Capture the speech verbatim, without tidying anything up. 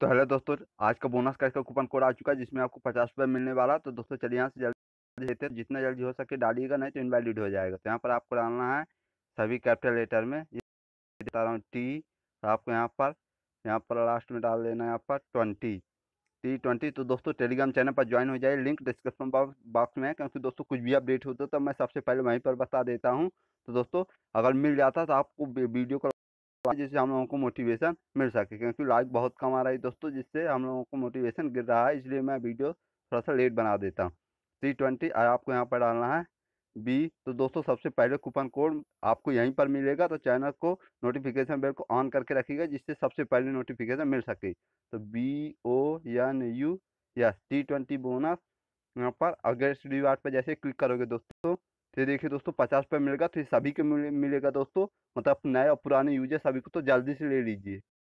तो हेलो दोस्तों, आज का बोनस कैश का कूपन कोड आ चुका है जिसमें आपको पचास रुपये मिलने वाला। तो दोस्तों चलिए यहाँ से जल्दी देते हैं, जितना जल्दी हो सके डालिएगा, नहीं तो इनवैलिड हो जाएगा। तो यहाँ पर आपको डालना है सभी कैपिटल लेटर में, ये बता रहा हूँ टी, आपको यहाँ पर यहाँ पर लास्ट में डाल देना है यहाँ पर ट्वेंटी टी ट्वेंटी। तो दोस्तों टेलीग्राम चैनल पर ज्वाइन हो जाए, लिंक डिस्क्रिप्शन बॉक्स में है, क्योंकि दोस्तों कुछ भी अपडेट होता है तो मैं सबसे पहले वहीं पर बता देता हूँ। तो दोस्तों अगर मिल जाता तो आपको वीडियो को, जिससे हम लोगों को मोटिवेशन मिल सके, क्योंकि लाइक बहुत कम आ रहा है दोस्तों, जिससे हम लोगों को मोटिवेशन गिर रहा है, इसलिए मैं वीडियो थोड़ा सा लेट बना देता हूँ। थ्री ट्वेंटी आपको यहाँ पर डालना है बी। तो दोस्तों सबसे पहले कूपन कोड आपको यहीं पर मिलेगा, तो चैनल को नोटिफिकेशन बेल को ऑन करके रखिएगा जिससे सबसे पहले नोटिफिकेशन मिल सके। तो B O N U S T twenty bonus यहाँ पर अगेंस्ट रिवार्ड पर जैसे क्लिक करोगे दोस्तों, तो देखिए दोस्तों पचास रुपये मिलेगा। तो ये सभी के मिलेगा दोस्तों, मतलब नए और पुराने यूजर सभी को। तो जल्दी से ले लीजिए।